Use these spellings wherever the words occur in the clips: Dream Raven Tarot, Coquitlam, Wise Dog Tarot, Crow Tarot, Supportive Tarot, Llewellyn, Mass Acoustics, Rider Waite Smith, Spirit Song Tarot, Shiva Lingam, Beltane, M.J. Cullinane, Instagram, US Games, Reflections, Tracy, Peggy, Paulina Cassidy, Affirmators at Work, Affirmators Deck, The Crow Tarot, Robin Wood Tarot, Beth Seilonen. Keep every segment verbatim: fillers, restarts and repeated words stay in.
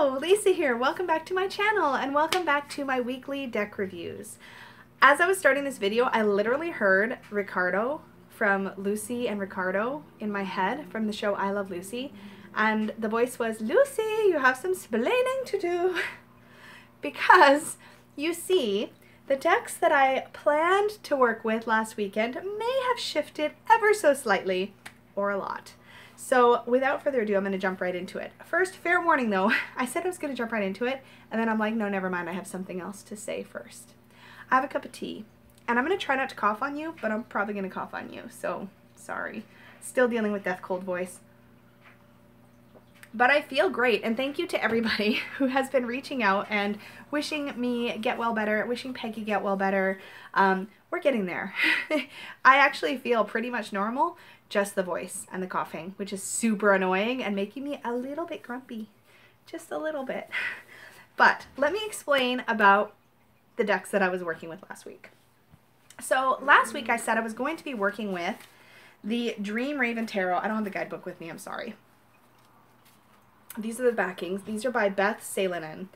Hello, Lisa here. Welcome back to my channel and welcome back to my weekly deck reviews. As I was starting this video, I literally heard Ricardo from Lucy and Ricardo in my head from the show I Love Lucy, and the voice was, "Lucy, you have some splaining to do." Because you see, the decks that I planned to work with last weekend may have shifted ever so slightly, or a lot. So without further ado, I'm going to jump right into it. First, fair warning though, I said I was going to jump right into it, and then I'm like, no, never mind, I have something else to say first. I have a cup of tea, and I'm going to try not to cough on you, but I'm probably going to cough on you, so sorry. Still dealing with death cold voice. But I feel great, and thank you to everybody who has been reaching out and wishing me get well better, wishing Peggy get well better. Um, we're getting there. I actually feel pretty much normal, just the voice and the coughing, which is super annoying and making me a little bit grumpy, just a little bit. But let me explain about the decks that I was working with last week. So last week I said I was going to be working with the Dream Raven Tarot. I don't have the guidebook with me, I'm sorry. These are the backings. These are by Beth Seilonen.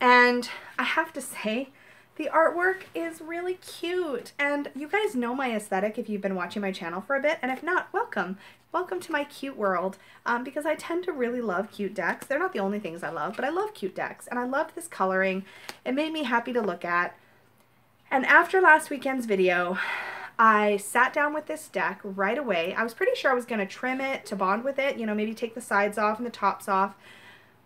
And I have to say, the artwork is really cute. And you guys know my aesthetic if you've been watching my channel for a bit. And if not, welcome. Welcome to my cute world. Um, because I tend to really love cute decks. They're not the only things I love, but I love cute decks. And I loved this coloring. It made me happy to look at. And after last weekend's video, I sat down with this deck right away. I was pretty sure I was going to trim it to bond with it, you know, maybe take the sides off and the tops off.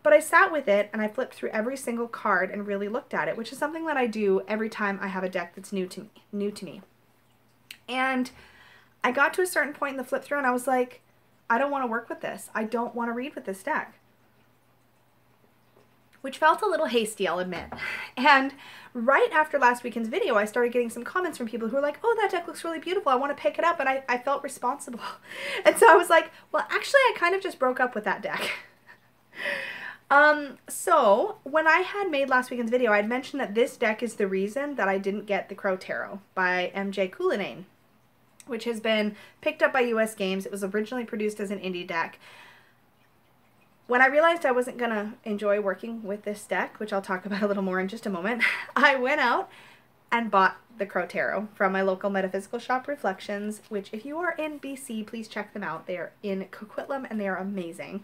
But I sat with it and I flipped through every single card and really looked at it, which is something that I do every time I have a deck that's new to me, new to me. And I got to a certain point in the flip through and I was like, I don't want to work with this. I don't want to read with this deck. Which felt a little hasty, I'll admit. And right after last weekend's video, I started getting some comments from people who were like, oh, that deck looks really beautiful, I want to pick it up, and I, I felt responsible. And so I was like, well, actually, I kind of just broke up with that deck. um, so when I had made last weekend's video, I had mentioned that this deck is the reason that I didn't get the Crow Tarot by M J Cullinane, which has been picked up by U S Games. It was originally produced as an indie deck. When I realized I wasn't going to enjoy working with this deck, which I'll talk about a little more in just a moment, I went out and bought the Crow Tarot from my local metaphysical shop, Reflections, which if you are in B C, please check them out. They are in Coquitlam and they are amazing.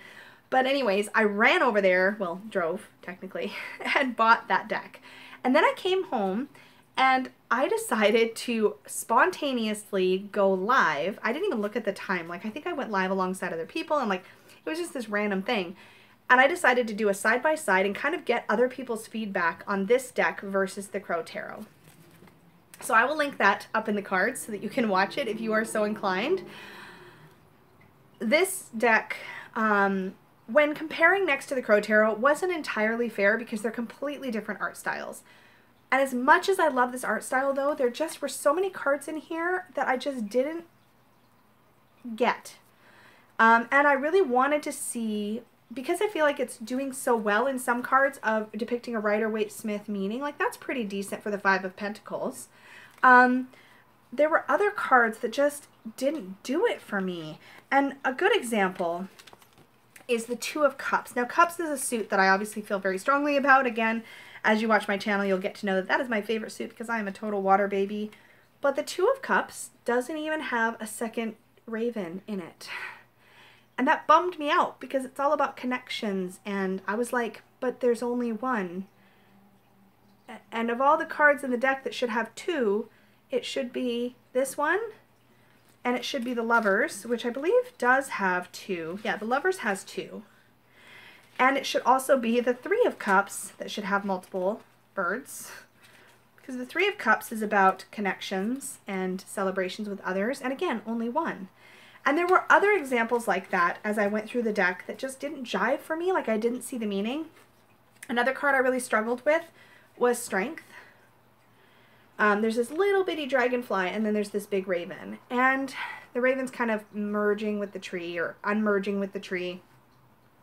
But anyways, I ran over there, well, drove technically, and bought that deck. And then I came home and I decided to spontaneously go live. I didn't even look at the time. Like, I think I went live alongside other people and like, it was just this random thing. And I decided to do a side-by-side and kind of get other people's feedback on this deck versus the Crow Tarot. So I will link that up in the cards so that you can watch it if you are so inclined. This deck, um, when comparing next to the Crow Tarot, wasn't entirely fair because they're completely different art styles. And as much as I love this art style though, there just were so many cards in here that I just didn't get. Um, and I really wanted to see, because I feel like it's doing so well in some cards of depicting a Rider Waite Smith meaning, like that's pretty decent for the Five of Pentacles. Um, there were other cards that just didn't do it for me. And a good example is the Two of Cups. Now, Cups is a suit that I obviously feel very strongly about. Again, as you watch my channel, you'll get to know that that is my favorite suit because I am a total water baby. But the Two of Cups doesn't even have a second raven in it. And that bummed me out because it's all about connections. And I was like, but there's only one. And of all the cards in the deck that should have two, it should be this one. And it should be the Lovers, which I believe does have two. Yeah, the Lovers has two. And it should also be the Three of Cups that should have multiple birds. Because the Three of Cups is about connections and celebrations with others. And again, only one. And there were other examples like that as I went through the deck that just didn't jive for me, like I didn't see the meaning. Another card I really struggled with was Strength. Um, there's this little bitty dragonfly and then there's this big raven. And the raven's kind of merging with the tree or unmerging with the tree.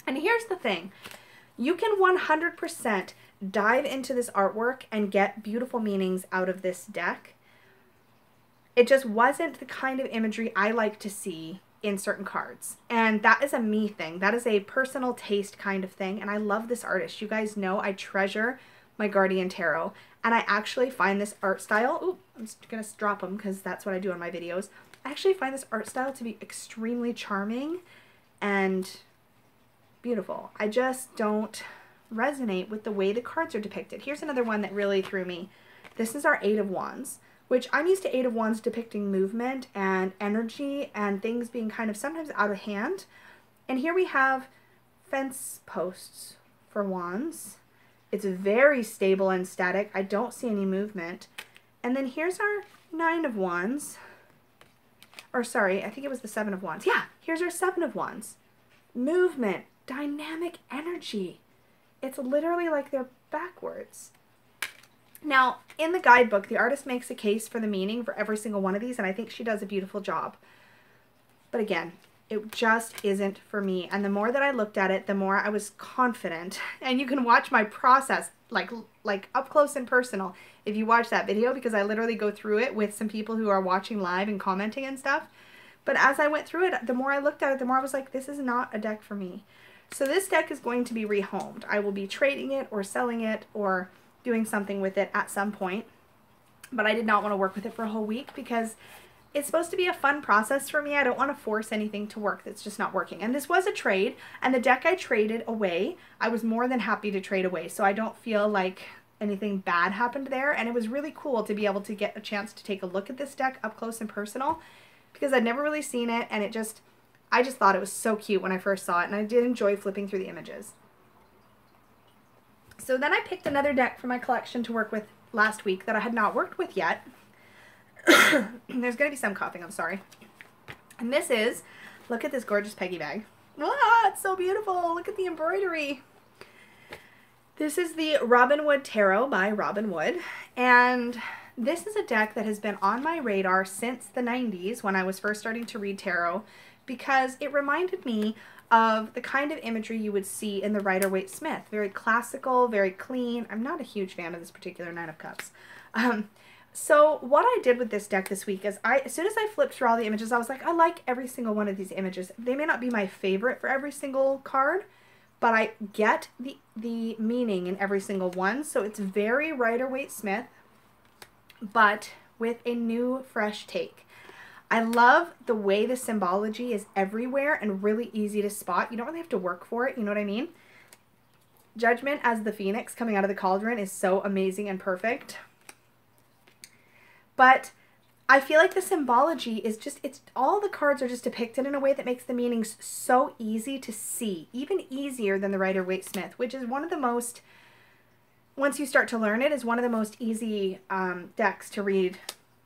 And here's the thing. You can one hundred percent dive into this artwork and get beautiful meanings out of this deck. It just wasn't the kind of imagery I like to see in certain cards. And that is a me thing. That is a personal taste kind of thing. And I love this artist. You guys know I treasure my Guardian Tarot. And I actually find this art style, ooh, I'm just gonna drop them because that's what I do on my videos. I actually find this art style to be extremely charming and beautiful. I just don't resonate with the way the cards are depicted. Here's another one that really threw me. This is our Eight of Wands, which I'm used to Eight of Wands depicting movement and energy and things being kind of sometimes out of hand. And here we have fence posts for wands. It's very stable and static. I don't see any movement. And then here's our Nine of Wands. Or sorry, I think it was the Seven of Wands. Yeah, here's our Seven of Wands. Movement, dynamic energy. It's literally like they're backwards. Now, in the guidebook, the artist makes a case for the meaning for every single one of these, and I think she does a beautiful job. But again, it just isn't for me. And the more that I looked at it, the more I was confident. And you can watch my process, like, like up close and personal, if you watch that video, because I literally go through it with some people who are watching live and commenting and stuff. But as I went through it, the more I looked at it, the more I was like, this is not a deck for me. So this deck is going to be rehomed. I will be trading it or selling it or doing something with it at some point, but I did not want to work with it for a whole week because it's supposed to be a fun process for me. I don't want to force anything to work that's just not working. And this was a trade, and the deck I traded away, I was more than happy to trade away, so I don't feel like anything bad happened there. And it was really cool to be able to get a chance to take a look at this deck up close and personal, because I'd never really seen it, and it just, I just thought it was so cute when I first saw it, and I did enjoy flipping through the images. So then I picked another deck from my collection to work with last week that I had not worked with yet. There's going to be some coughing, I'm sorry. And this is, look at this gorgeous Peggy bag. Ah, it's so beautiful. Look at the embroidery. This is the Robin Wood Tarot by Robin Wood. And this is a deck that has been on my radar since the nineties when I was first starting to read tarot, because it reminded me of the kind of imagery you would see in the Rider Waite Smith. Very classical, very clean. I'm not a huge fan of this particular Nine of Cups. Um, so what I did with this deck this week is, I, as soon as I flipped through all the images, I was like, I like every single one of these images. They may not be my favorite for every single card, but I get the, the meaning in every single one. So it's very Rider Waite Smith, but with a new, fresh take. I love the way the symbology is everywhere and really easy to spot. You don't really have to work for it, you know what I mean? Judgment as the phoenix coming out of the cauldron is so amazing and perfect. But I feel like the symbology is just, it's all the cards are just depicted in a way that makes the meanings so easy to see, even easier than the Rider Waite Smith, which is one of the most, once you start to learn it, is one of the most easy um, decks to read.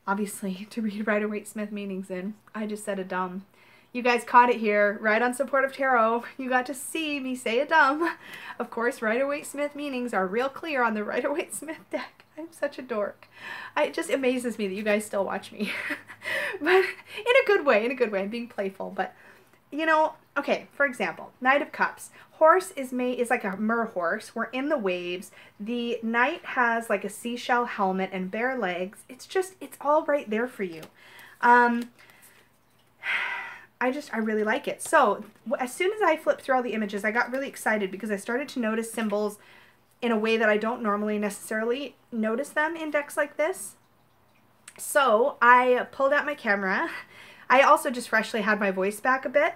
Obviously, to read Rider Waite Smith meanings in. I just said a dumb. You guys caught it here, right on Support of Tarot. You got to see me say a dumb. Of course, Rider Waite Smith meanings are real clear on the Rider Waite Smith deck. I'm such a dork. I, it just amazes me that you guys still watch me. But in a good way, in a good way. I'm being playful, but you know, okay, for example, Knight of Cups. Horse is made, is like a mer horse. We're in the waves. The knight has like a seashell helmet and bare legs. It's just, it's all right there for you. Um, I just, I really like it. So as soon as I flipped through all the images, I got really excited because I started to notice symbols in a way that I don't normally necessarily notice them in decks like this. So I pulled out my camera. I also just freshly had my voice back a bit.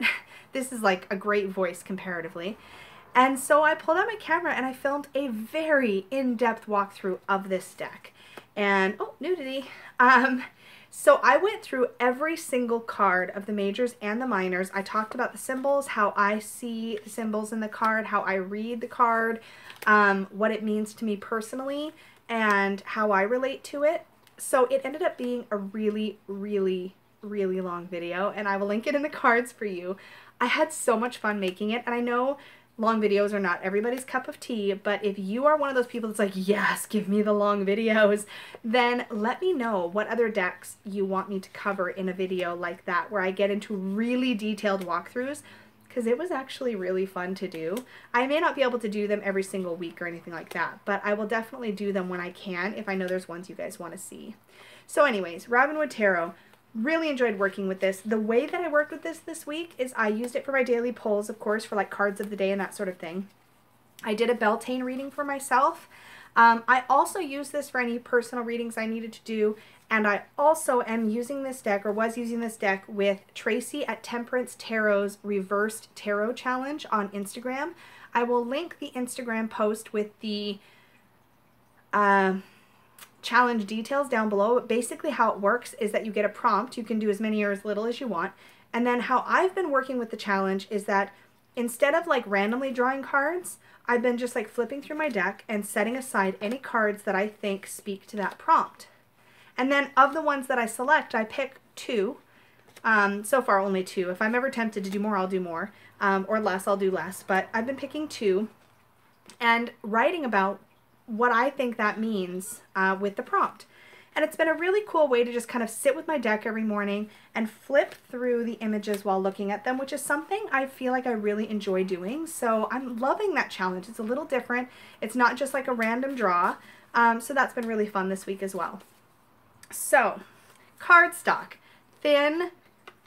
This is like a great voice comparatively. And so I pulled out my camera and I filmed a very in-depth walkthrough of this deck. And, oh, nudity. Um, so I went through every single card of the majors and the minors. I talked about the symbols, how I see the symbols in the card, how I read the card, um, what it means to me personally, and how I relate to it. So it ended up being a really, really really long video, and I will link it in the cards for you. I had so much fun making it, and I know long videos are not everybody's cup of tea, but if you are one of those people that's like, yes, give me the long videos, then let me know what other decks you want me to cover in a video like that, where I get into really detailed walkthroughs, because it was actually really fun to do. I may not be able to do them every single week or anything like that, but I will definitely do them when I can, if I know there's ones you guys want to see. So anyways, Robin Wood Tarot. Really enjoyed working with this. The way that I worked with this this week is I used it for my daily polls, of course, for like cards of the day and that sort of thing. I did a Beltane reading for myself. Um, I also used this for any personal readings I needed to do, and I also am using this deck, or was using this deck, with Tracy at Temperance Tarot's Reversed Tarot Challenge on Instagram. I will link the Instagram post with the uh, challenge details down below. Basically how it works is that you get a prompt, you can do as many or as little as you want, and then how I've been working with the challenge is that instead of like randomly drawing cards, I've been just like flipping through my deck and setting aside any cards that I think speak to that prompt. And then of the ones that I select, I pick two. Um, so far, only two. If I'm ever tempted to do more, I'll do more. Um, or less, I'll do less. But I've been picking two and writing about what I think that means uh, with the prompt. And it's been a really cool way to just kind of sit with my deck every morning and flip through the images while looking at them, which is something I feel like I really enjoy doing. So I'm loving that challenge. It's a little different. It's not just like a random draw. Um, so that's been really fun this week as well. So cardstock, thin,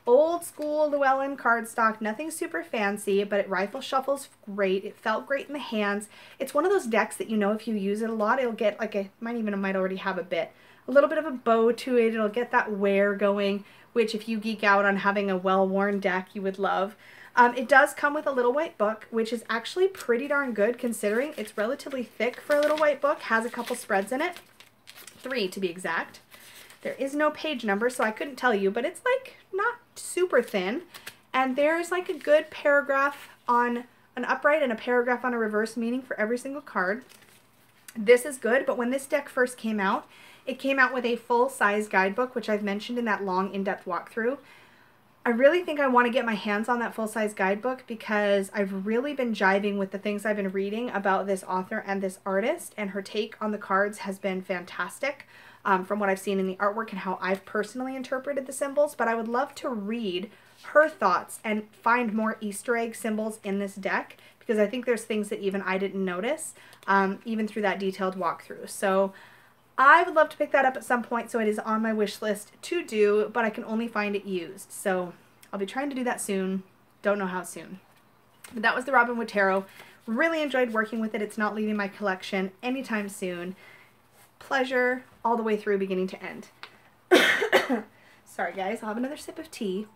old school Llewellyn cardstock, nothing super fancy, but it rifle shuffles great. It felt great in the hands. It's one of those decks that, you know, if you use it a lot, it'll get like a, might even, might already have a bit, a little bit of a bow to it. It'll get that wear going, which if you geek out on having a well-worn deck, you would love. Um, it does come with a little white book, which is actually pretty darn good considering it's relatively thick for a little white book, has a couple spreads in it, three to be exact. There is no page number, so I couldn't tell you, but it's like not super thin. And there's like a good paragraph on an upright and a paragraph on a reverse meaning for every single card. This is good, but when this deck first came out, it came out with a full-size guidebook, which I've mentioned in that long, in-depth walkthrough. I really think I want to get my hands on that full-size guidebook because I've really been jiving with the things I've been reading about this author and this artist, and her take on the cards has been fantastic um, from what I've seen in the artwork and how I've personally interpreted the symbols, but I would love to read her thoughts and find more Easter egg symbols in this deck, because I think there's things that even I didn't notice, um, even through that detailed walkthrough. So I would love to pick that up at some point, so it is on my wish list to do, but I can only find it used. So I'll be trying to do that soon. Don't know how soon. But that was the Robin Wood Tarot. Really enjoyed working with it. It's not leaving my collection anytime soon. Pleasure all the way through, beginning to end. Sorry guys, I'll have another sip of tea.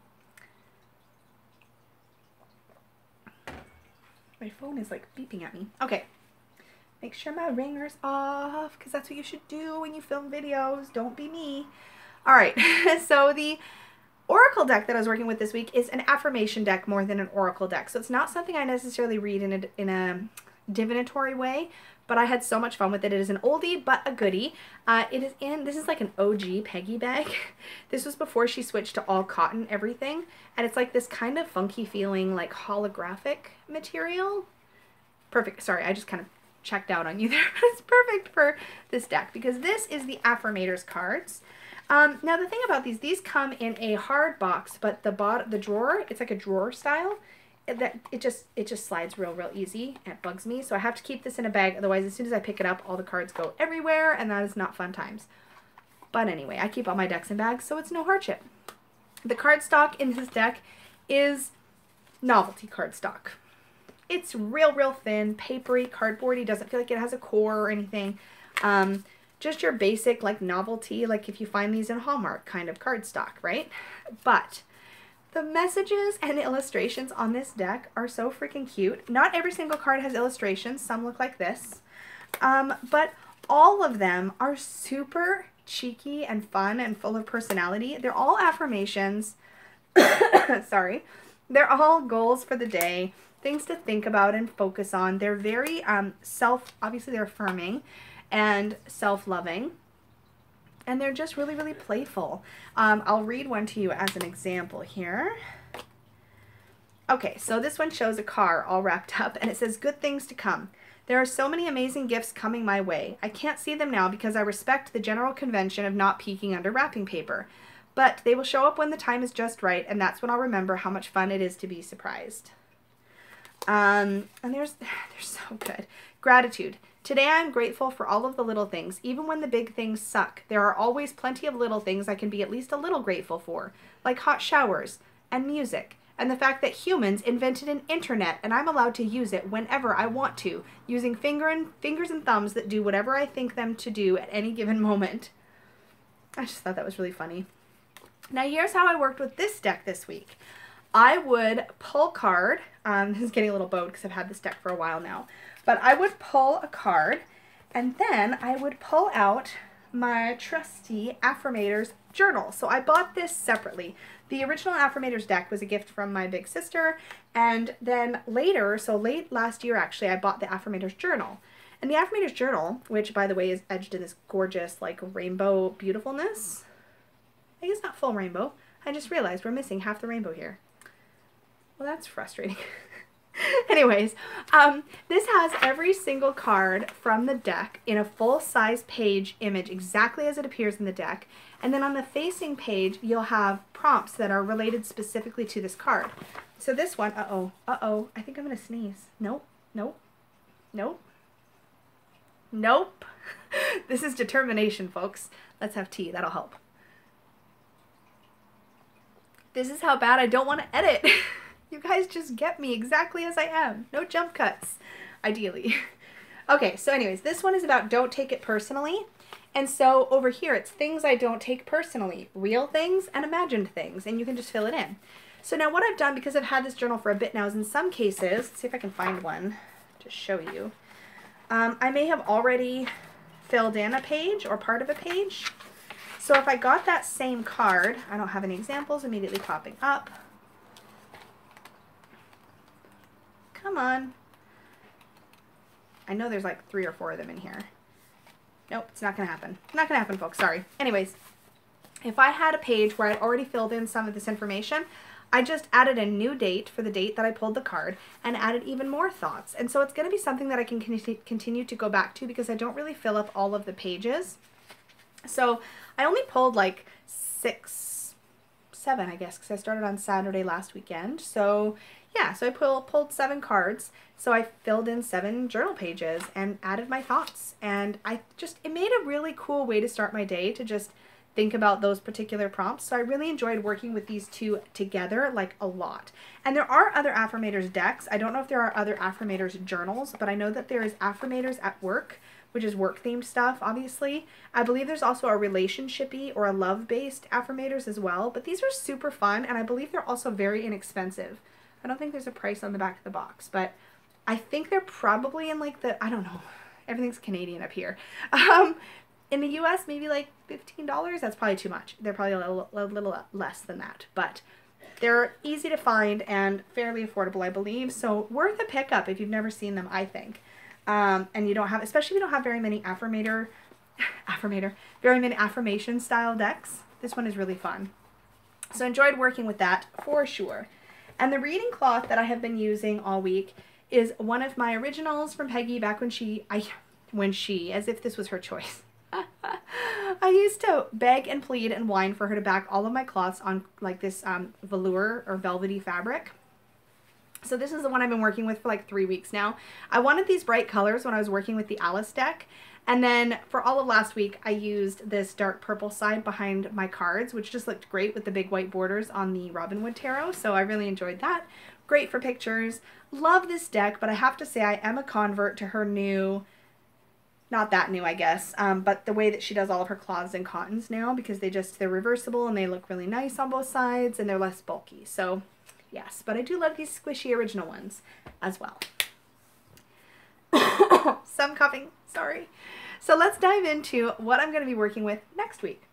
My phone is like beeping at me. Okay. Make sure my ringer's off, because that's what you should do when you film videos. Don't be me. All right, so the Oracle deck that I was working with this week is an affirmation deck more than an Oracle deck. So it's not something I necessarily read in a, in a divinatory way, but I had so much fun with it. It is an oldie, but a goodie. Uh, it is in, this is like an O G Peggy bag. This was before she switched to all cotton everything. And it's like this kind of funky feeling, like holographic material. Perfect, sorry, I just kind of checked out on you there, but it's perfect for this deck because this is the Affirmators cards. Um, now the thing about these, these come in a hard box, but the bottom, the drawer, it's like a drawer style. It, that it just it just slides real real easy. It bugs me, so I have to keep this in a bag. Otherwise, as soon as I pick it up, all the cards go everywhere, and that is not fun times. But anyway, I keep all my decks in bags, so it's no hardship. The cardstock in this deck is novelty cardstock. It's real, real thin, papery, cardboardy, doesn't feel like it has a core or anything. Um, just your basic, like, novelty, like if you find these in Hallmark kind of cardstock, right? But the messages and illustrations on this deck are so freaking cute. Not every single card has illustrations. Some look like this. Um, but all of them are super cheeky and fun and full of personality. They're all affirmations. Sorry. They're all goals for the day, things to think about and focus on. They're very um, self, obviously they're affirming and self-loving, and they're just really, really playful. Um, I'll read one to you as an example here. Okay, so this one shows a car all wrapped up, and it says, "Good things to come. There are so many amazing gifts coming my way. I can't see them now because I respect the general convention of not peeking under wrapping paper. But they will show up when the time is just right, and that's when I'll remember how much fun it is to be surprised." Um, and there's, they're so good. Gratitude. Today I am grateful for all of the little things, even when the big things suck. There are always plenty of little things I can be at least a little grateful for, like hot showers and music, and the fact that humans invented an internet and I'm allowed to use it whenever I want to, using finger and fingers and thumbs that do whatever I think them to do at any given moment. I just thought that was really funny. Now here's how I worked with this deck this week. I would pull a card. Um, this is getting a little bowed because I've had this deck for a while now. But I would pull a card, and then I would pull out my trusty Affirmators journal. So I bought this separately. The original Affirmators deck was a gift from my big sister, and then later, so late last year actually, I bought the Affirmators journal. And the Affirmators journal, which by the way is edged in this gorgeous like rainbow beautifulness. I think it's not full rainbow. I just realized we're missing half the rainbow here. Well, that's frustrating. Anyways, um, this has every single card from the deck in a full-size page image, exactly as it appears in the deck. And then on the facing page, you'll have prompts that are related specifically to this card. So this one, uh-oh, uh-oh, I think I'm going to sneeze. Nope, nope, nope, nope. This is determination, folks. Let's have tea. That'll help. This is how bad I don't want to edit. You guys just get me exactly as I am. No jump cuts, ideally. Okay, so anyways, this one is about don't take it personally. And so over here, it's things I don't take personally, real things and imagined things, and you can just fill it in. So now what I've done, because I've had this journal for a bit now, is in some cases, let's see if I can find one to show you. Um, I may have already filled in a page or part of a page. So if I got that same card, I don't have any examples immediately popping up. Come on. I know there's like three or four of them in here. Nope, it's not going to happen. Not going to happen, folks. Sorry. Anyways, if I had a page where I'd already filled in some of this information, I just added a new date for the date that I pulled the card and added even more thoughts. And so it's going to be something that I can continue to go back to because I don't really fill up all of the pages. So I only pulled like six, seven, I guess, because I started on Saturday last weekend. So yeah, so I pull, pulled seven cards, so I filled in seven journal pages and added my thoughts, and I just, it made a really cool way to start my day to just think about those particular prompts, so I really enjoyed working with these two together, like, a lot. And there are other Affirmators decks. I don't know if there are other Affirmators journals, but I know that there is Affirmators at Work, which is work-themed stuff, obviously. I believe there's also a relationship-y or a love-based Affirmators as well, but these are super fun, and I believe they're also very inexpensive. I don't think there's a price on the back of the box, but I think they're probably in like the, I don't know, everything's Canadian up here. Um, in the U S, maybe like fifteen dollars, that's probably too much. They're probably a little, a little less than that, but they're easy to find and fairly affordable, I believe, so worth a pickup if you've never seen them, I think. Um, and you don't have, especially if you don't have very many affirmator, affirmator, very many affirmation style decks, this one is really fun. So enjoyed working with that for sure. And the reading cloth that I have been using all week is one of my originals from Peggy back when she, I, when she, as if this was her choice. I used to beg and plead and whine for her to back all of my cloths on like this um, velour or velvety fabric. So this is the one I've been working with for like three weeks now. I wanted these bright colors when I was working with the Alice deck. And then for all of last week, I used this dark purple side behind my cards, which just looked great with the big white borders on the Robin Wood Tarot. So I really enjoyed that. Great for pictures. Love this deck, but I have to say I am a convert to her new, not that new, I guess, um, but the way that she does all of her cloths and cottons now, because they just, they're reversible and they look really nice on both sides and they're less bulky. So yes, but I do love these squishy original ones as well. Some coughing. Sorry. So let's dive into what I'm going to be working with next week.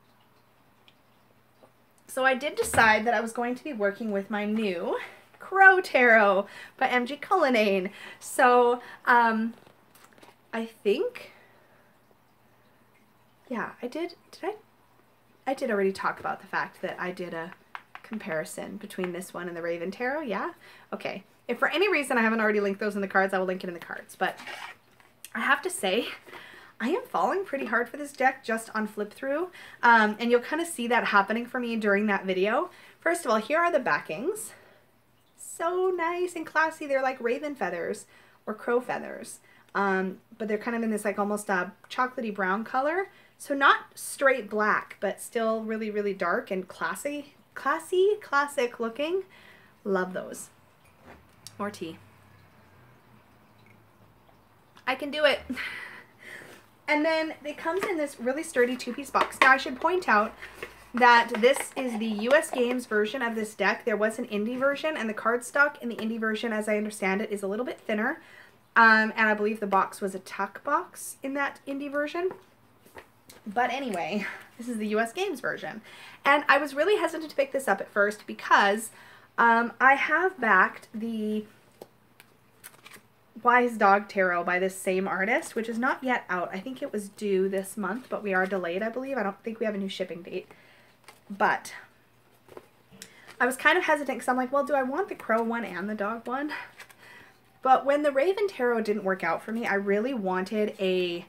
So I did decide that I was going to be working with my new Crow Tarot by M J Cullinane. So um, I think, yeah, I did, did I, I did already talk about the fact that I did a comparison between this one and the Raven Tarot. Yeah. Okay. If for any reason I haven't already linked those in the cards, I will link it in the cards, but I have to say, I am falling pretty hard for this deck just on flip through, um, and you'll kind of see that happening for me during that video. First of all, here are the backings. So nice and classy. They're like raven feathers or crow feathers. Um, but they're kind of in this like almost a chocolatey brown color. So not straight black, but still really, really dark and classy, classy, classic looking. Love those. More tea. I can do it. And then it comes in this really sturdy two-piece box. Now I should point out that this is the U S Games version of this deck. There was an indie version, and the cardstock in the indie version, as I understand it, is a little bit thinner. Um, and I believe the box was a tuck box in that indie version. But anyway, this is the U S Games version. And I was really hesitant to pick this up at first because um, I have backed the Wise Dog Tarot by this same artist, which is not yet out. I think it was due this month, but we are delayed, I believe. I don't think we have a new shipping date. But I was kind of hesitant because I'm like, well, do I want the crow one and the dog one? But when the Raven Tarot didn't work out for me, I really wanted a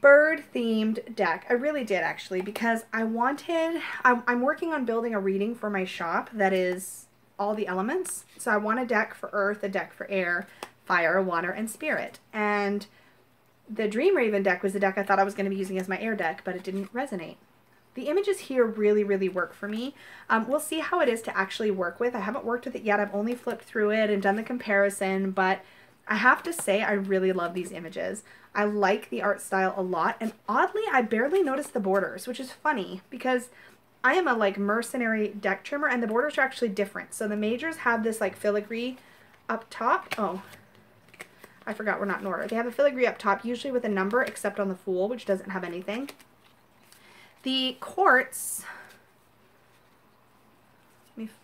bird-themed deck. I really did, actually, because I wanted... I'm, I'm working on building a reading for my shop that is all the elements. So I want a deck for earth, a deck for air, fire, water, and spirit. And the Dream Raven deck was the deck I thought I was going to be using as my air deck, but it didn't resonate. The images here really, really work for me. Um, we'll see how it is to actually work with. I haven't worked with it yet. I've only flipped through it and done the comparison, but I have to say I really love these images. I like the art style a lot, and oddly, I barely noticed the borders, which is funny because I am a like mercenary deck trimmer, and the borders are actually different. So the majors have this like filigree up top. Oh, I forgot we're not in order. They have a filigree up top, usually with a number, except on the Fool, which doesn't have anything. The Courts,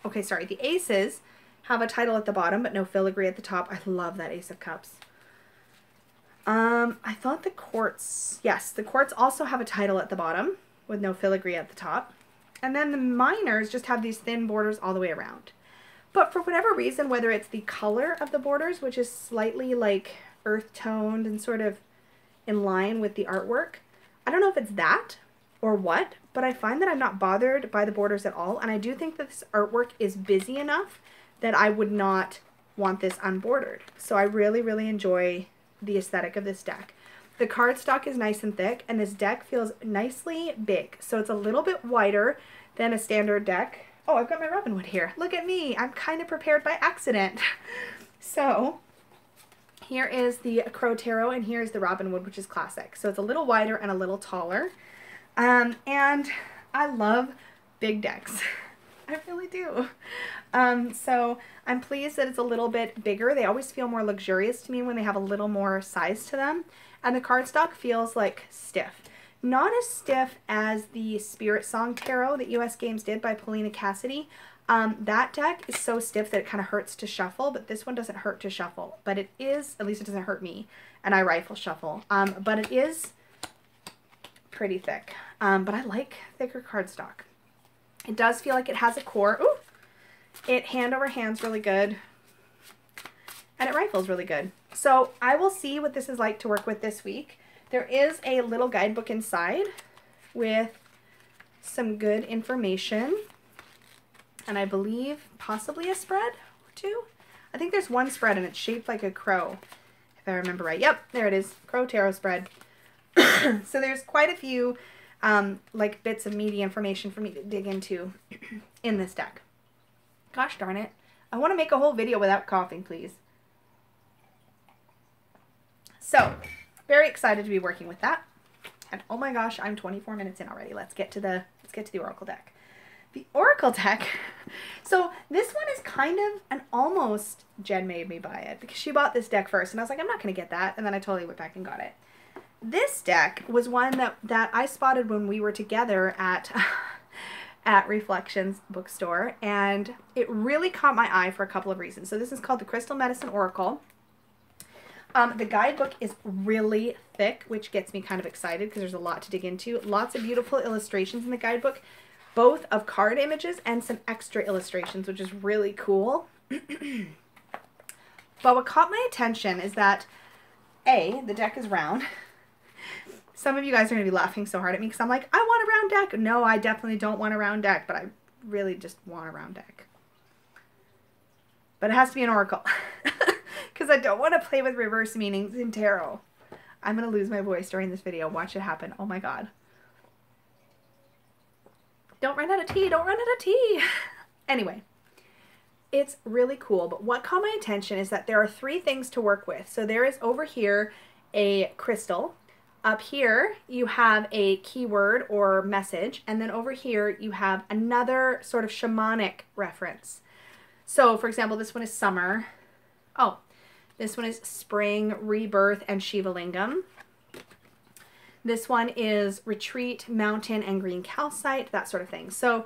okay, sorry, the Aces have a title at the bottom, but no filigree at the top. I love that Ace of Cups. Um, I thought the Courts, yes, the Courts also have a title at the bottom with no filigree at the top. And then the Minors just have these thin borders all the way around. But for whatever reason, whether it's the color of the borders, which is slightly like earth toned and sort of in line with the artwork, I don't know if it's that or what, but I find that I'm not bothered by the borders at all. And I do think that this artwork is busy enough that I would not want this unbordered. So I really, really enjoy the aesthetic of this deck. The cardstock is nice and thick, and this deck feels nicely big. So it's a little bit wider than a standard deck. Oh, I've got my Robin Wood here. Look at me. I'm kind of prepared by accident. So here is the Crow Tarot, and here is the Robin Wood, which is classic. So it's a little wider and a little taller. Um, and I love big decks. I really do. Um, so I'm pleased that it's a little bit bigger. They always feel more luxurious to me when they have a little more size to them. And the cardstock feels like stiff. Not as stiff as the Spirit Song Tarot that U S Games did by Paulina Cassidy. Um, that deck is so stiff that it kind of hurts to shuffle, but this one doesn't hurt to shuffle. But it is, at least it doesn't hurt me, and I rifle shuffle. Um, but it is pretty thick. Um, but I like thicker cardstock. It does feel like it has a core. Ooh! It hand over hand's really good. And it rifles really good. So I will see what this is like to work with this week. There is a little guidebook inside with some good information. And I believe possibly a spread or two. I think there's one spread and it's shaped like a crow, if I remember right. Yep, there it is. Crow Tarot spread. So there's quite a few um, like bits of meaty information for me to dig into in this deck. Gosh darn it. I want to make a whole video without coughing, please. So, very excited to be working with that. And oh my gosh, I'm twenty-four minutes in already. Let's get to the let's get to the Oracle deck. The Oracle deck. So, this one is kind of an almost Jen made me buy it because she bought this deck first and I was like, I'm not going to get that, and then I totally went back and got it. This deck was one that that I spotted when we were together at at Reflections bookstore, and it really caught my eye for a couple of reasons. So this is called the Crystal Medicine Oracle. Um, the guidebook is really thick, which gets me kind of excited because there's a lot to dig into. Lots of beautiful illustrations in the guidebook, both of card images and some extra illustrations, which is really cool. But what caught my attention is that, A, the deck is round. Some of you guys are going to be laughing so hard at me because I'm like, I want a round deck. No, I definitely don't want a round deck, but I really just want a round deck. But it has to be an oracle. because I don't want to play with reverse meanings in tarot. I'm going to lose my voice during this video. Watch it happen. Oh my god. Don't run out of tea. Don't run out of tea. Anyway, it's really cool. But what caught my attention is that there are three things to work with. So there is over here a crystal. Up here, you have a keyword or message. And then over here, you have another sort of shamanic reference. So, for example, this one is summer. Oh, this one is spring, rebirth, and Shiva Lingam. This one is retreat, mountain, and green calcite, that sort of thing. So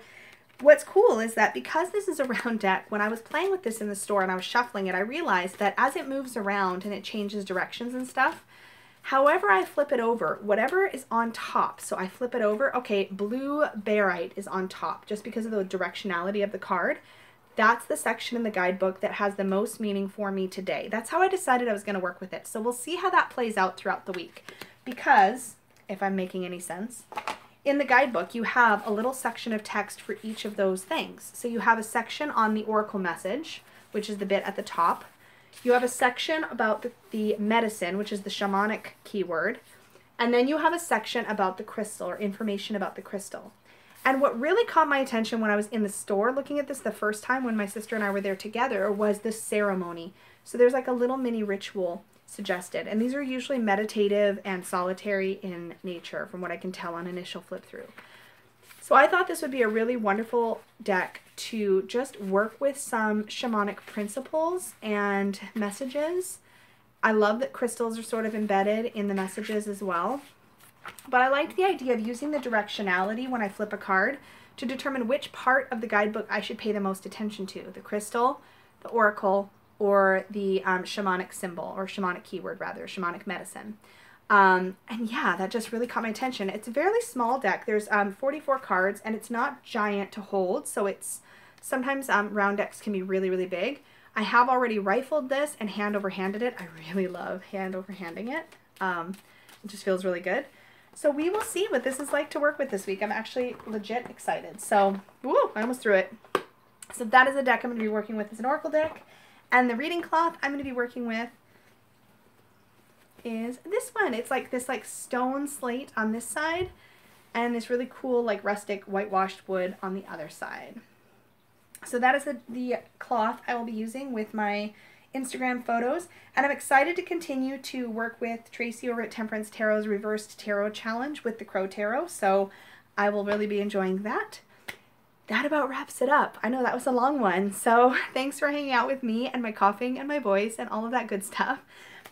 what's cool is that because this is a round deck, when I was playing with this in the store and I was shuffling it, I realized that as it moves around and it changes directions and stuff, however I flip it over, whatever is on top, so I flip it over, okay, blue barite is on top just because of the directionality of the card. That's the section in the guidebook that has the most meaning for me today. That's how I decided I was going to work with it. So we'll see how that plays out throughout the week, because, if I'm making any sense, in the guidebook you have a little section of text for each of those things. So you have a section on the oracle message, which is the bit at the top. You have a section about the, the medicine, which is the shamanic keyword. And then you have a section about the crystal, or information about the crystal. And what really caught my attention when I was in the store looking at this the first time when my sister and I were there together was the ceremony. So there's like a little mini ritual suggested. And these are usually meditative and solitary in nature, from what I can tell on initial flip through. So I thought this would be a really wonderful deck to just work with some shamanic principles and messages. I love that crystals are sort of embedded in the messages as well. But I liked the idea of using the directionality when I flip a card to determine which part of the guidebook I should pay the most attention to. The crystal, the oracle, or the um, shamanic symbol, or shamanic keyword rather, shamanic medicine. Um, and yeah, that just really caught my attention. It's a fairly small deck. There's um, forty-four cards, and it's not giant to hold, so it's sometimes um, round decks can be really, really big. I have already rifled this and hand-over-handed it. I really love hand-over-handing it. Um, it just feels really good. So we will see what this is like to work with this week. I'm actually legit excited. So, woo, I almost threw it. So that is a deck I'm going to be working with as an oracle deck. And the reading cloth I'm going to be working with is this one. It's like this like stone slate on this side, and this really cool like rustic whitewashed wood on the other side. So that is the, the cloth I will be using with my Instagram photos, and I'm excited to continue to work with Tracy over at Temperance Tarot's Reversed Tarot Challenge with the Crow Tarot, so I will really be enjoying that. That about wraps it up. I know that was a long one, so thanks for hanging out with me and my coughing and my voice and all of that good stuff.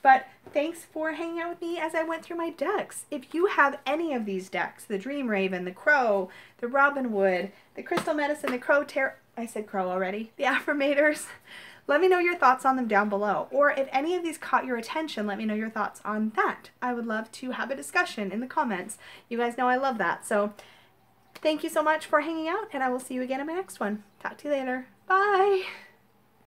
But thanks for hanging out with me as I went through my decks. If you have any of these decks, the Dream Raven, the Crow, the Robin Wood, the Crystal Medicine, the Crow Tarot, I said Crow already, the Affirmators, let me know your thoughts on them down below. Or if any of these caught your attention, let me know your thoughts on that. I would love to have a discussion in the comments. You guys know I love that. So thank you so much for hanging out, and I will see you again in my next one. Talk to you later. Bye.